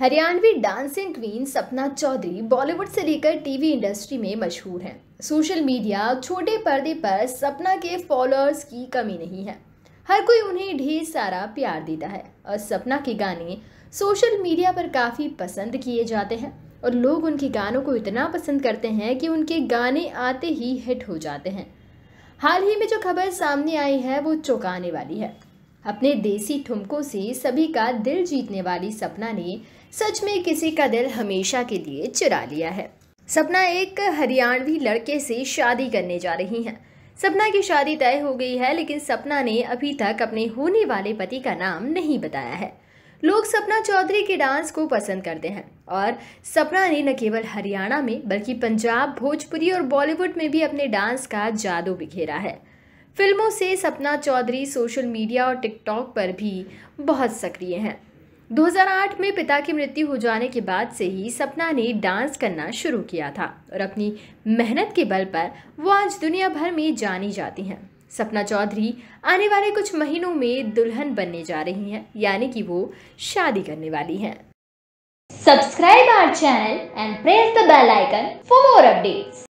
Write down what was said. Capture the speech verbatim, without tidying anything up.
Haryanvi dancing queen Sapna Chaudhary Bollywood से लेकर TV industry में मशहूर हैं। सोशल मीडिया, छोटे पर्दे पर सपना के फॉलोअर्स की कमी नहीं है। हर कोई उन्हें ढेर सारा प्यार देता है और सपना के गाने सोशल मीडिया पर काफ़ी पसंद किए जाते हैं और लोग उनके गानों को इतना पसंद करते हैं कि उनके गाने आते ही हिट हो जाते हैं। हाल ही में जो खबर सामने आई है वो चौंकाने वाली है। अपने देसी ठुमकों से सभी का दिल जीतने वाली सपना ने सच में किसी का दिल हमेशा के लिए चुरा लिया है। सपना एक हरियाणवी लड़के से शादी करने जा रही हैं। सपना की शादी तय हो गई है, लेकिन सपना ने अभी तक अपने होने वाले पति का नाम नहीं बताया है। लोग सपना चौधरी के डांस को पसंद करते हैं और सपना ने न केवल हरियाणा में बल्कि पंजाब, भोजपुरी और बॉलीवुड में भी अपने डांस का जादू बिखेरा है। फिल्मों से सपना चौधरी सोशल मीडिया और टिकटॉक पर भी बहुत सक्रिय हैं। दो हज़ार आठ में पिता की मृत्यु हो जाने के बाद से ही सपना ने डांस करना शुरू किया था और अपनी मेहनत के बल पर वो आज दुनिया भर में जानी जाती हैं। सपना चौधरी आने वाले कुछ महीनों में दुल्हन बनने जा रही हैं, यानी कि वो शादी करने वाली हैं। Subscribe our channel and press the bell icon for more updates.